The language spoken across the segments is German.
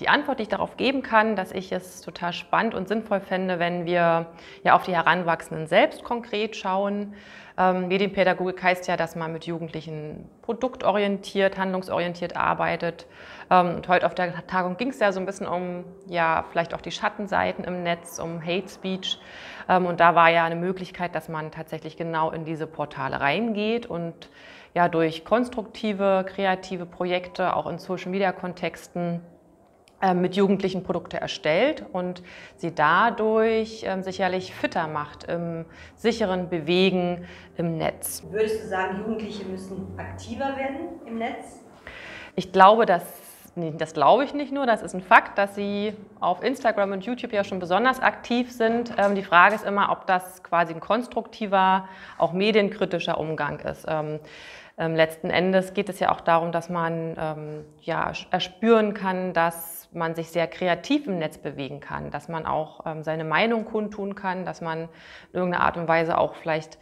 Die Antwort, die ich darauf geben kann, dass ich es total spannend und sinnvoll fände, wenn wir ja auf die Heranwachsenden selbst konkret schauen. Medienpädagogik heißt ja, dass man mit Jugendlichen produktorientiert, handlungsorientiert arbeitet. Und heute auf der Tagung ging es ja so ein bisschen um, ja, vielleicht auch die Schattenseiten im Netz, um Hate Speech. Und da war ja eine Möglichkeit, dass man tatsächlich genau in diese Portale reingeht und ja durch konstruktive, kreative Projekte, auch in Social-Media-Kontexten, mit Jugendlichen Produkte erstellt und sie dadurch sicherlich fitter macht im sicheren Bewegen im Netz. Würdest du sagen, Jugendliche müssen aktiver werden im Netz? Ich glaube, das glaube ich nicht nur, das ist ein Fakt, dass sie auf Instagram und YouTube ja schon besonders aktiv sind. Die Frage ist immer, ob das quasi ein konstruktiver, auch medienkritischer Umgang ist. Letzten Endes geht es ja auch darum, dass man ja, erspüren kann, dass man sich sehr kreativ im Netz bewegen kann, dass man auch seine Meinung kundtun kann, dass man in irgendeiner Art und Weise auch vielleicht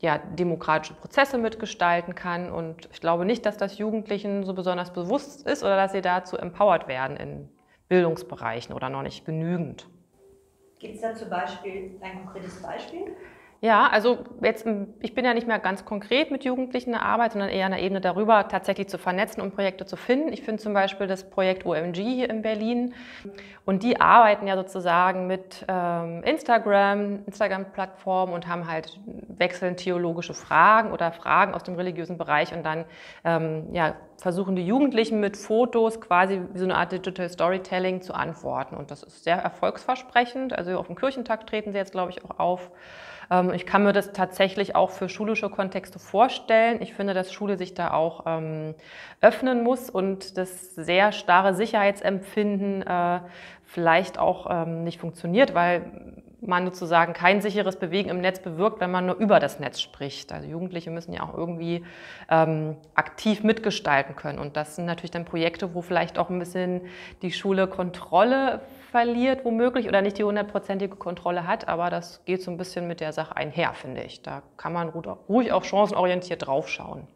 ja, demokratische Prozesse mitgestalten kann. Und ich glaube nicht, dass das Jugendlichen so besonders bewusst ist oder dass sie dazu empowered werden in Bildungsbereichen oder noch nicht genügend. Gibt es da zum Beispiel ein konkretes Beispiel? Ja, also jetzt, ich bin ja nicht mehr ganz konkret mit Jugendlichen in der Arbeit, sondern eher an der Ebene darüber, tatsächlich zu vernetzen und Projekte zu finden. Ich finde zum Beispiel das Projekt OMG hier in Berlin und die arbeiten ja sozusagen mit Instagram-Plattformen und haben halt wechselnd theologische Fragen oder Fragen aus dem religiösen Bereich und dann ja, versuchen die Jugendlichen mit Fotos quasi wie so eine Art Digital Storytelling zu antworten und das ist sehr erfolgsversprechend. Also auf dem Kirchentag treten sie jetzt, glaube ich, auch auf. Ich kann mir das tatsächlich auch für schulische Kontexte vorstellen. Ich finde, dass Schule sich da auch öffnen muss und das sehr starre Sicherheitsempfinden vielleicht auch nicht funktioniert, weil man sozusagen kein sicheres Bewegen im Netz bewirkt, wenn man nur über das Netz spricht. Also Jugendliche müssen ja auch irgendwie aktiv mitgestalten können. Und das sind natürlich dann Projekte, wo vielleicht auch ein bisschen die Schule Kontrolle verliert, womöglich, oder nicht die hundertprozentige Kontrolle hat. Aber das geht so ein bisschen mit der Sache einher, finde ich. Da kann man ruhig auch chancenorientiert draufschauen.